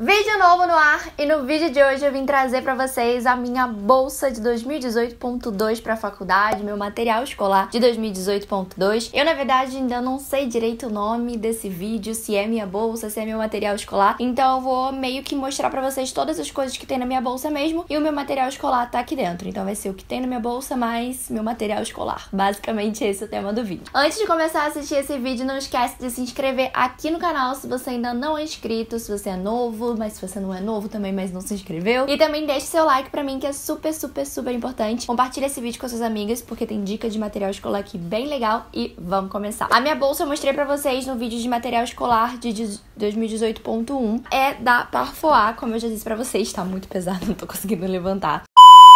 Vídeo novo no ar e no vídeo de hoje eu vim trazer para vocês a minha bolsa de 2018.2 para a faculdade, meu material escolar de 2018.2. Eu, na verdade, ainda não sei direito o nome desse vídeo, se é minha bolsa, se é meu material escolar. Então eu vou meio que mostrar para vocês todas as coisas que tem na minha bolsa mesmo e o meu material escolar tá aqui dentro. Então vai ser o que tem na minha bolsa mais meu material escolar. Basicamente esse é o tema do vídeo. Antes de começar a assistir esse vídeo, não esquece de se inscrever aqui no canal se você ainda não é inscrito, se você é novo, mas se você não é novo também, mas não se inscreveu. E também deixe seu like pra mim, que é super, super, super importante. Compartilha esse vídeo com suas amigas, porque tem dica de material escolar aqui bem legal. E vamos começar. A minha bolsa eu mostrei pra vocês no vídeo de material escolar de 2018.1. É da Parfois, como eu já disse pra vocês, tá muito pesado, não tô conseguindo levantar.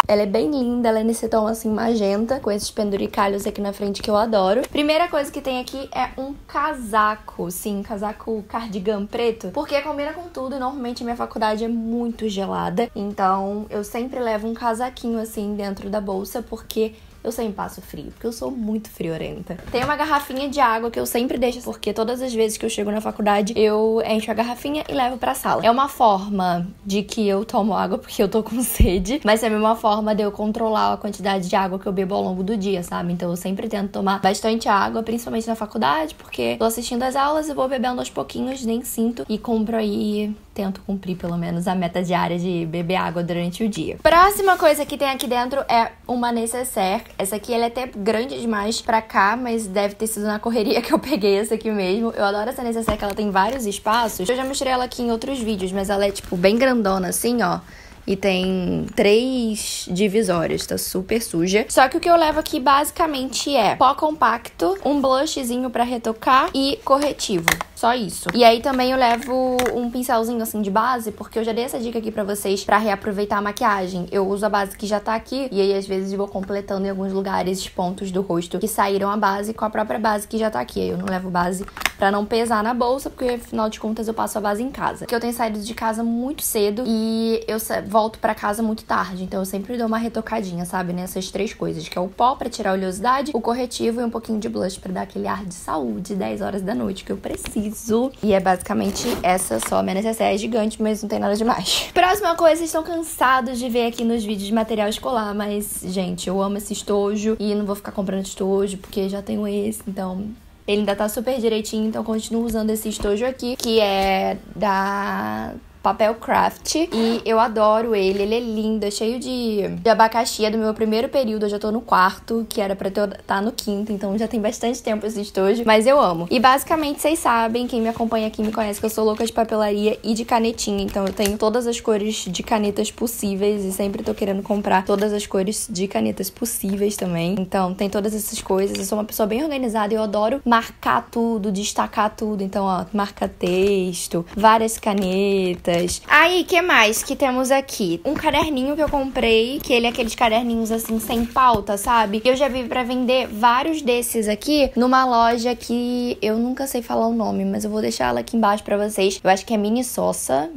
Ela é bem linda, ela é nesse tom assim magenta, com esses penduricalhos aqui na frente que eu adoro. Primeira coisa que tem aqui é um casaco, sim, casaco cardigan preto, porque combina com tudo e normalmente minha faculdade é muito gelada, então eu sempre levo um casaquinho assim dentro da bolsa, porque eu sempre passo frio, porque eu sou muito friorenta. Tem uma garrafinha de água que eu sempre deixo, porque todas as vezes que eu chego na faculdade, eu encho a garrafinha e levo pra sala. É uma forma de que eu tomo água porque eu tô com sede, mas é a mesma forma de eu controlar a quantidade de água que eu bebo ao longo do dia, sabe? Então eu sempre tento tomar bastante água, principalmente na faculdade, porque tô assistindo as aulas e vou bebendo aos pouquinhos, nem sinto, e compro aí... Tento cumprir pelo menos a meta diária de beber água durante o dia. Próxima coisa que tem aqui dentro é uma necessaire. Essa aqui ela é até grande demais pra cá, mas deve ter sido na correria que eu peguei essa aqui mesmo. Eu adoro essa necessaire, que ela tem vários espaços. Eu já mostrei ela aqui em outros vídeos, mas ela é tipo bem grandona assim, ó. E tem 3 divisórias, tá super suja. Só que o que eu levo aqui basicamente é pó compacto, um blushzinho pra retocar e corretivo. Só isso. E aí também eu levo um pincelzinho assim de base, porque eu já dei essa dica aqui pra vocês pra reaproveitar a maquiagem. Eu uso a base que já tá aqui e aí às vezes vou completando em alguns lugares os pontos do rosto que saíram a base com a própria base que já tá aqui. Eu não levo base pra não pesar na bolsa, porque afinal de contas eu passo a base em casa. Porque eu tenho saído de casa muito cedo e eu volto pra casa muito tarde, então eu sempre dou uma retocadinha, sabe, nessas 3 coisas, que é o pó pra tirar a oleosidade, o corretivo e um pouquinho de blush pra dar aquele ar de saúde 10 horas da noite que eu preciso. E é basicamente essa só, minha necessaire é gigante, mas não tem nada demais. Próxima coisa, vocês estão cansados de ver aqui nos vídeos de material escolar, mas, gente, eu amo esse estojo e não vou ficar comprando estojo, porque já tenho esse, então... Ele ainda tá super direitinho, então continuo usando esse estojo aqui, que é da... Papel Craft, e eu adoro ele. Ele é lindo, é cheio de abacaxi. É do meu primeiro período, eu já tô no quarto, que era pra eu tá no quinto, então já tem bastante tempo esse estojo, mas eu amo. E basicamente, vocês sabem, quem me acompanha aqui me conhece, que eu sou louca de papelaria e de canetinha, então eu tenho todas as cores de canetas possíveis e sempre tô querendo comprar todas as cores de canetas possíveis também, então tem todas essas coisas. Eu sou uma pessoa bem organizada e eu adoro marcar tudo, destacar tudo, então ó, marca texto, várias canetas. Aí, que mais que temos aqui? Um caderninho que eu comprei, que ele é aqueles caderninhos assim, sem pauta, sabe? Eu já vi pra vender vários desses aqui numa loja que eu nunca sei falar o nome, mas eu vou deixar ela aqui embaixo pra vocês. Eu acho que é Mini Sosa,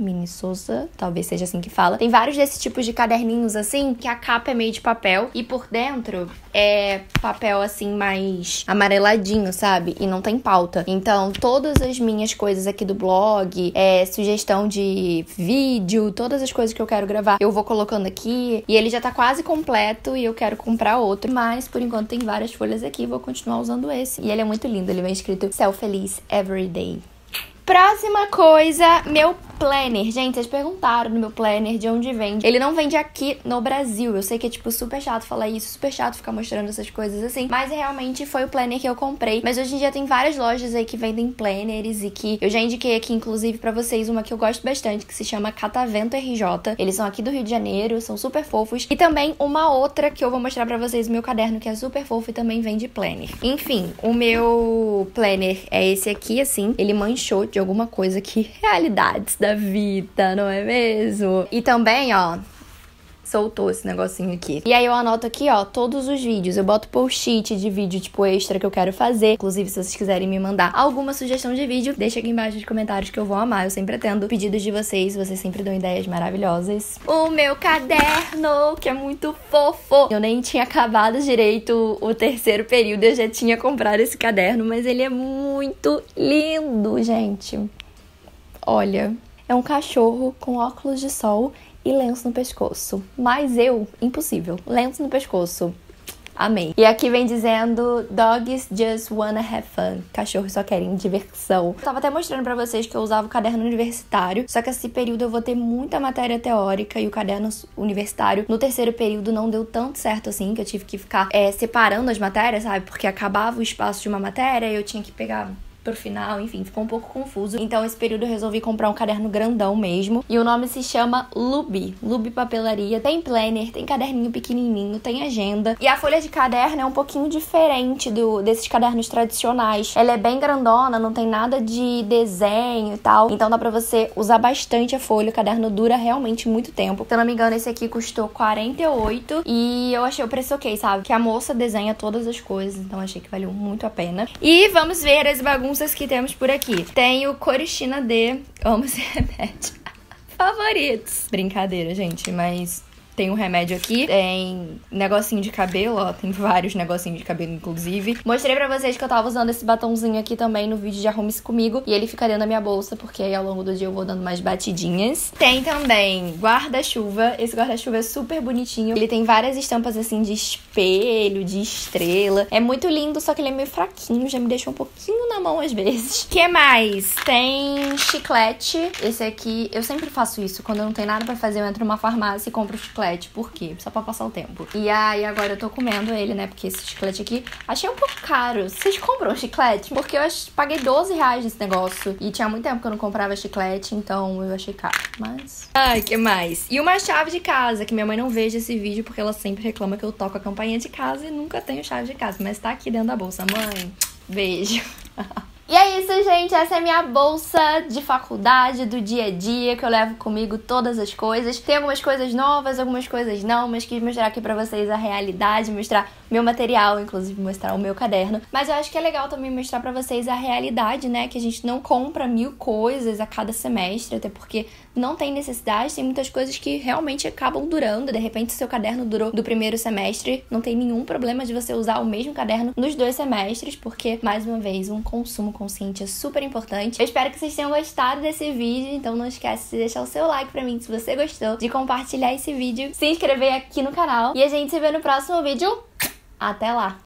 talvez seja assim que fala. Tem vários desses tipos de caderninhos assim, que a capa é meio de papel e por dentro é papel assim, mais amareladinho, sabe? E não tem pauta. Então, todas as minhas coisas aqui do blog, sugestão de vídeo, todas as coisas que eu quero gravar, eu vou colocando aqui. E ele já tá quase completo e eu quero comprar outro, mas por enquanto tem várias folhas aqui, vou continuar usando esse. E ele é muito lindo, ele vem escrito Céu Feliz Everyday. Próxima coisa, meu planner. Gente, vocês perguntaram no meu planner de onde vende. Ele não vende aqui no Brasil. Eu sei que é, tipo, super chato falar isso, super chato ficar mostrando essas coisas assim, mas realmente foi o planner que eu comprei. Mas hoje em dia tem várias lojas aí que vendem planners e que eu já indiquei aqui, inclusive, pra vocês uma que eu gosto bastante, que se chama Catavento RJ. Eles são aqui do Rio de Janeiro, são super fofos. E também uma outra que eu vou mostrar pra vocês, o meu caderno, que é super fofo e também vende planner. Enfim, o meu planner é esse aqui, assim. Ele manchou de alguma coisa que realidades da vida, não é mesmo? E também, ó, soltou esse negocinho aqui. E aí eu anoto aqui, ó, todos os vídeos. Eu boto post-it de vídeo, tipo, extra que eu quero fazer. Inclusive, se vocês quiserem me mandar alguma sugestão de vídeo, deixa aqui embaixo nos comentários que eu vou amar. Eu sempre atendo pedidos de vocês. Vocês sempre dão ideias maravilhosas. O meu caderno, que é muito fofo. Eu nem tinha acabado direito o terceiro período. Eu já tinha comprado esse caderno, mas ele é muito lindo, gente. Olha... é um cachorro com óculos de sol e lenço no pescoço. Mas eu, impossível, lenço no pescoço. Amei. E aqui vem dizendo, dogs just wanna have fun. Cachorros só querem diversão. Eu tava até mostrando pra vocês que eu usava o caderno universitário, só que esse período eu vou ter muita matéria teórica e o caderno universitário no terceiro período não deu tanto certo assim, que eu tive que ficar separando as matérias, sabe? Porque acabava o espaço de uma matéria e eu tinha que pegar pro final, enfim, ficou um pouco confuso. Então esse período eu resolvi comprar um caderno grandão mesmo. E o nome se chama Lubi. Lubi Papelaria. Tem planner, tem caderninho pequenininho, tem agenda. E a folha de caderno é um pouquinho diferente desses cadernos tradicionais. Ela é bem grandona, não tem nada de desenho e tal. Então dá pra você usar bastante a folha. O caderno dura realmente muito tempo. Se eu não me engano, esse aqui custou R$48. E eu achei o preço ok, sabe? Que a moça desenha todas as coisas. Então achei que valeu muito a pena. E vamos ver as bagunças que temos por aqui. Tem o Coristina D, amo esse remédio, favoritos. Brincadeira, gente, mas tem um remédio aqui, tem negocinho de cabelo, ó, tem vários negocinhos de cabelo, inclusive. Mostrei pra vocês que eu tava usando esse batonzinho aqui também no vídeo de Arrume-se Comigo, e ele fica dentro da minha bolsa, porque aí ao longo do dia eu vou dando umas batidinhas. Tem também guarda-chuva, esse guarda-chuva é super bonitinho, ele tem várias estampas assim de espelho, de estrela, é muito lindo, só que ele é meio fraquinho, já me deixou um pouquinho na mão às vezes. Que mais? Tem chiclete, esse aqui, eu sempre faço isso, quando eu não tenho nada pra fazer eu entro numa farmácia e compro chiclete. Por quê? Só pra passar o tempo. E aí agora eu tô comendo ele, né? Porque esse chiclete aqui achei um pouco caro. Vocês compram chiclete? Porque eu paguei R$12 nesse negócio. E tinha muito tempo que eu não comprava chiclete, então eu achei caro. Mas... ai, que mais? E uma chave de casa, que minha mãe não veja esse vídeo porque ela sempre reclama que eu toco a campainha de casa e nunca tenho chave de casa. Mas tá aqui dentro da bolsa. Mãe, beijo. E é isso, gente. Essa é a minha bolsa de faculdade, do dia a dia, que eu levo comigo todas as coisas. Tem algumas coisas novas, algumas coisas não, mas quis mostrar aqui pra vocês a realidade, mostrar meu material, inclusive mostrar o meu caderno. Mas eu acho que é legal também mostrar pra vocês a realidade, né? Que a gente não compra 1000 coisas a cada semestre, até porque não tem necessidade. Tem muitas coisas que realmente acabam durando. De repente, o seu caderno durou do primeiro semestre. Não tem nenhum problema de você usar o mesmo caderno nos 2 semestres, porque, mais uma vez, um consumo consciente é super importante. Eu espero que vocês tenham gostado desse vídeo, então não esquece de deixar o seu like pra mim se você gostou, de compartilhar esse vídeo, se inscrever aqui no canal e a gente se vê no próximo vídeo. Até lá!